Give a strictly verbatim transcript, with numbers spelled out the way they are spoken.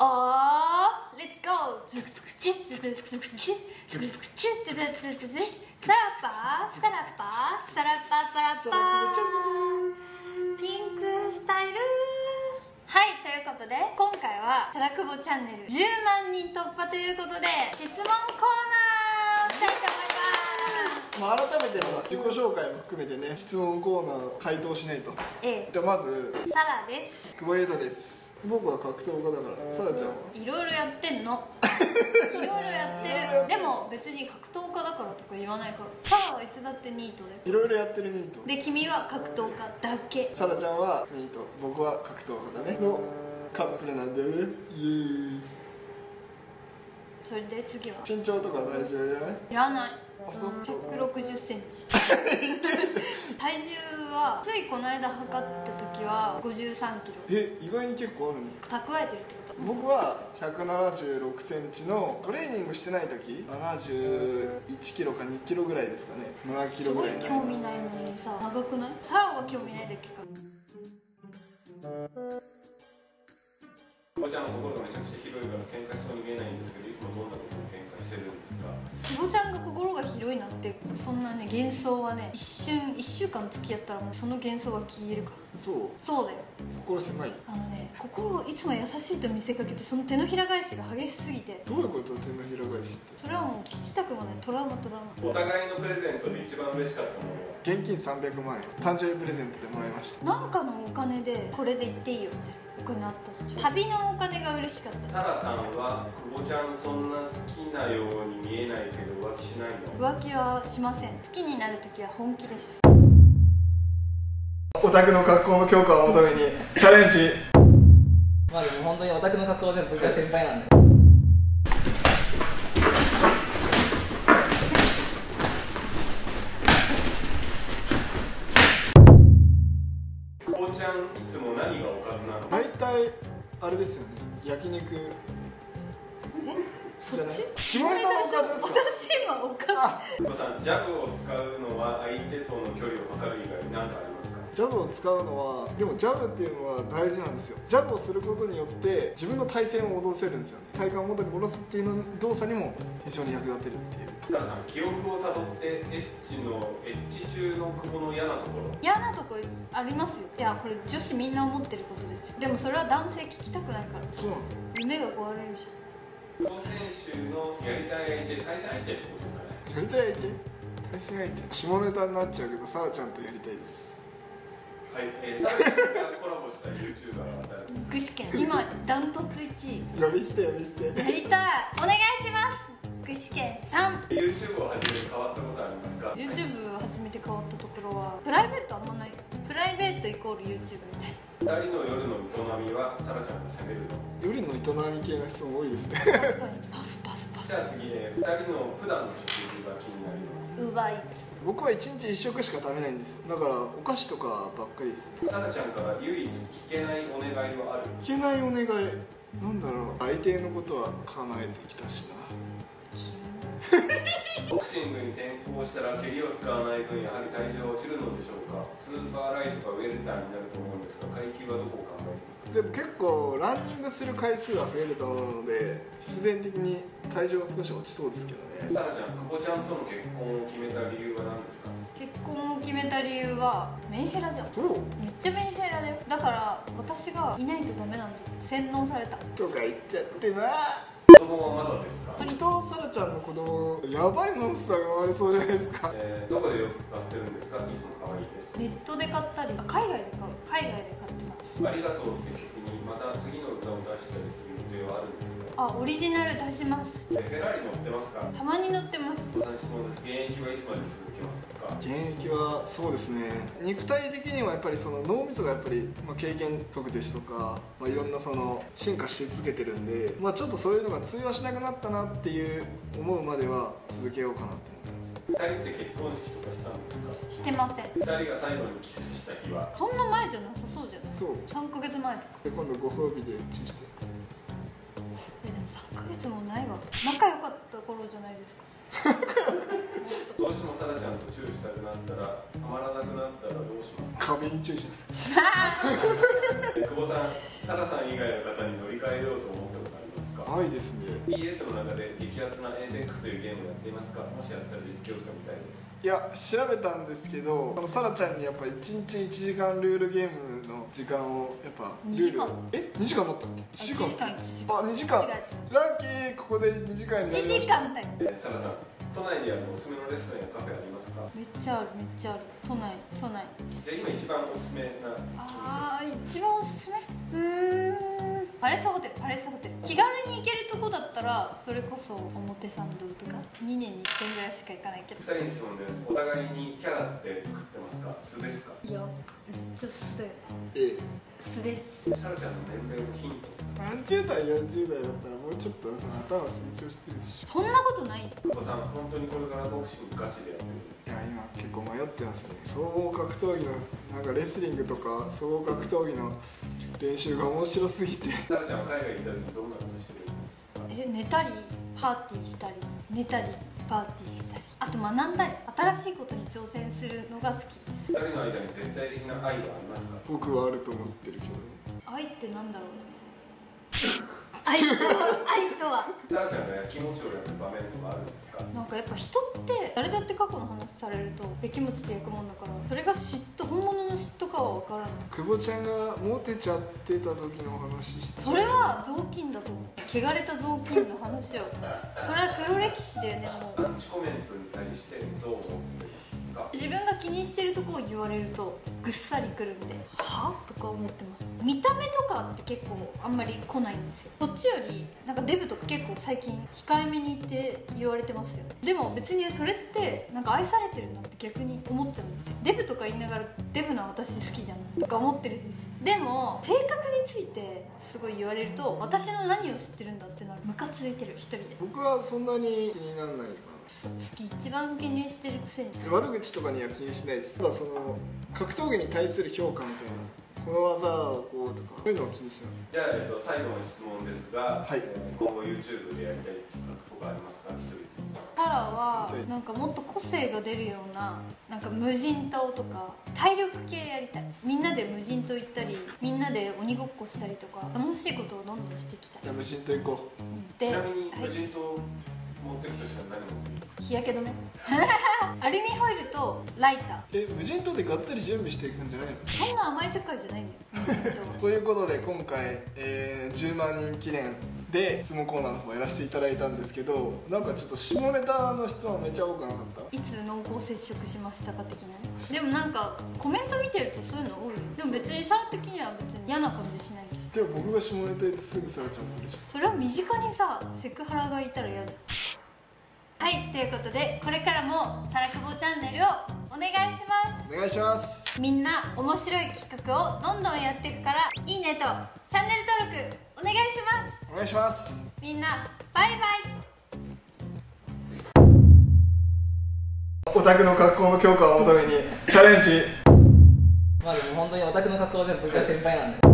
Oh, let's go! Sarapa, sarapa, sarapa, parapa. Pink style.はい、ということで今回はたらくぼチャンネルじゅうまんにん突破ということで質問コーナーをしたいと思います。まあ改めての自己紹介も含めてね、質問コーナーを回答しないと。ええ、じゃあまずサラです。久保優太です。僕は格闘家だから。サラちゃんはいろいろやってんのいろいろやってる。でも別に格闘家だからとか言わないから。サラはいつだってニートでいろいろやってる。ニートで君は格闘家だけ。サラちゃんはニート、僕は格闘家だねのカップルなんだよね。イエーイ。それで次は身長とか大丈夫じゃない？いらない。あ、そう。ひゃくろくじゅっセンチ体重はついこの間測った時はごじゅうさんキロ。え、意外に結構あるね。蓄えてるってこと。僕はひゃくななじゅうろくセンチのトレーニングしてない時ななじゅういちキロかにキロぐらいですかね。ななキロぐらいになります。すごい興味ないのにさ、長くない？サラは興味ないだけか。おばちゃんの心がめちゃくちゃ広いから喧嘩しそうに見えないんですけど、いつもどんなことも喧嘩してるんですか？おばちゃんが心が広いなって、そんなね幻想はね、一瞬いっしゅうかん付き合ったらもうその幻想は消えるから。そうそうだよ。心狭い。あのね、心をいつも優しいと見せかけて、その手のひら返しが激しすぎて。どういうこと？手のひら返しって。それはもう聞きたくもない。トラウマトラウマ。お互いのプレゼントで一番嬉しかったものは？現金さんびゃくまんえん誕生日プレゼントでもらいました。なんかのお金でこれで行っていいよみたいなお金あった。旅のお金が嬉しかった。サラタンは久保ちゃんそんな好きなように見えないけど浮気しないの？浮気はしません。好きになるときは本気です。オタクの格好の強化を求めにチャレンジまあでも本当にオタクの格好で僕が先輩なんで。久保ちゃんいつも何がおかずなの？大体あれですよね、焼肉。え、そっち？下ネタのおかずですか？私今おかず。久保さん、ジャブを使うのは相手との距離を測る以外に何かありますか？ジャブを使うのは、でもジャブっていうのは大事なんですよ。ジャブをすることによって自分の体勢を戻せるんですよね。体幹を元に戻すっていうの動作にも非常に役立てるっていう。サラさん、記憶をたどってエッチのエッチ中の久保の嫌なところ。嫌なところありますよ。いや、これ女子みんな思ってることです。でもそれは男性聞きたくないから。そうなの？胸が壊れるじゃん。久保選手のやりたい相手、対戦相手ってことですかね。やりたい相手、対戦相手。下ネタになっちゃうけど、サラちゃんとやりたいです。はい、えー、サラちゃんがコラボした ユーチューバー は誰ですか？福士県、今ダントツいちい。呼び捨て呼び捨て。やりたい。お願いします。福士県さん。 ユーチューブ を始めて変わったことありますか？ ユーチューブ を始めて変わったところはプライベートあんまない。プライベートイコール ユーチューブ みたいな。ふたりの夜の営みはサラちゃんが攻めるの？夜の営み系が質問多いですね。確かに。パスパスパス。じゃあ次、えー、ふたりの普段の食事が気になります。僕はいちにちいっしょくしか食べないんですよ。だからお菓子とかばっかりです。サラちゃんから唯一聞けないお願いはある？聞けないお願い、なんだろう。相手のことは叶えてきたしなボクシングに転向したら蹴りを使わない分やはり体重は落ちるのでしょうか？スーパーライトかウェルターになると思うんですが、階級はどこを考えてますか？でも結構ランニングする回数は増えると思うので、必然的に体重は少し落ちそうですけどね。サラちゃん、久保ちゃんとの結婚を決めた理由は何ですか？結婚を決めた理由はメンヘラじゃん。めっちゃメンヘラだよ。だから私がいないとダメなんだよ。洗脳されたとか言っちゃってな。子供はまだですか？伊藤サラちゃんの子供、やばいモンスターが生まれそうじゃないですか。えー、どこで洋服買ってるんですか？いつも可愛いです。ネットで買ったり、あ、海外で買う。海外で買ってます。ありがとうって曲にまた次の歌を出したりする予定はあるんですか？あ、オリジナル出します。フェラーリ乗ってますか？たまに乗ってます。質問です。現役はいつまで続けますか？現役はそうですね、肉体的にはやっぱりその脳みそがやっぱり、まあ、経験則ですとか、まあ、いろんなその進化し続けてるんで、まあ、ちょっとそういうのが通用しなくなったなっていう思うまでは続けようかなって思ってます。ふたりって結婚式とかしたんですか？してません。ふたりが最後にキスした日は？そんな前じゃなさそうじゃない？そう、さんかげつまえとか。で今度ご褒美でチンして。でもさんかげつもないわ。仲良かった頃じゃないですかどうしてもサラちゃんとチューしたくなったらたまらなくなったらどうしますか？壁にチューします久保さん、サラさん以外の方に乗り換えようと思ったことはい、ですね。 イーエス の中で激アツな エーペックス というゲームをやっていますか？もしやったら実況とか見たいです。いや、調べたんですけど、あのさらちゃんにやっぱいちにちいちじかんルールゲームの時間をやっぱルールえにじかんだったっけ？いちじかん、あ、にじかん、ラッキー。ここでにじかんになりました。いちじかんみたいな。さらさん、都内にはおすすめのレストランやカフェありますか？めっちゃある、めっちゃある。都内、都内。じゃあ今一番おすすめな。ああ、一番おすすめ。うーん。パレスホテル、パレスホテル。気軽に行けるとこだったら、それこそ表参道とか。にねんにいっかいぐらいしか行かないけど。ふたりに質問です。お互いにキャラって作ってますか？素ですか？いや、めっちゃ素だよ。ええ。素です。さらちゃんの年齢のヒント。さんじゅうだいよんじゅうだいだったら。ちょっと頭成長してるし。そんなことない。お子さん本当にこれからボクシングガチでやってる？いや、今結構迷ってますね。総合格闘技のなんかレスリングとか総合格闘技の練習が面白すぎて。さらちゃんは海外にいた時どんなことしてるんですか？え、寝たりパーティーしたり、寝たりパーティーしたり、あと学んだり、新しいことに挑戦するのが好きです。ふたりの間に絶対的な愛はありますか？僕はあると思ってるけど。愛ってなんだろうね。愛とは、愛とは。さらちゃんがやきもちをやる場面とかあるんですか？なんかやっぱ人って誰だって過去の話されるとやきもちって焼くもんだから、それが嫉妬、本物の嫉妬かは分からない。久保ちゃんがモテちゃってた時の話して、それは雑巾だと思う。汚れた雑巾の話よ。それは黒歴史だよね。もうアンチコメントに対してどう思ってる？自分が気にしてるとこを言われるとぐっさりくるんで、はぁ？とか思ってます。見た目とかって結構あんまり来ないんですよ。そっちよりなんかデブとか結構最近控えめにって言われてますよね。でも別にそれってなんか愛されてるなって逆に思っちゃうんですよ。デブとか言いながらデブな私好きじゃんとか思ってるんですよ。でも性格についてすごい言われると、私の何を知ってるんだってなる。ムカついてる、一人で。僕はそんなに気にならない。月一番気にしてるくせに悪口とかには気にしないです。ただその格闘技に対する評価みたいな、この技をこうとか、そういうのを気にします。じゃあ、えっと、最後の質問ですが、はい、今後 ユーチューブ でやりたい企画とかありますか？一人ずつ。タラはなんかもっと個性が出るような、なんか無人島とか体力系やりたい。みんなで無人島行ったり、みんなで鬼ごっこしたりとか、楽しいことをどんどんしていきたい。じゃあ無人島行こう。ちなみに無人島、はい、持っていくとしたら何持っていいですか？日焼け止めアルミホイルとライター。え、無人島でがっつり準備していくんじゃないの？そんな甘い世界じゃないんだよということで今回、えー、じゅうまんにんきねんで質問コーナーの方やらせていただいたんですけど、なんかちょっと下ネタの質問めちゃ多くなかった？いつ濃厚接触しましたか的な。でもなんかコメント見てるとそういうの多いよ。でも別にさら的には別に嫌な感じしないけど。でも僕が下ネタ言ってすぐさらちゃん来るじゃん。それは身近にさ、セクハラがいたら嫌だ。はい、ということでこれからもさらくぼチャンネルをお願いします。お願いします。みんな面白い企画をどんどんやっていくから、いいねとチャンネル登録お願いします。お願いします。みんなバイバイ。オタクの格好の強化を求めにチャレンジ。まあでも本当にオタクの格好で僕が先輩なんで。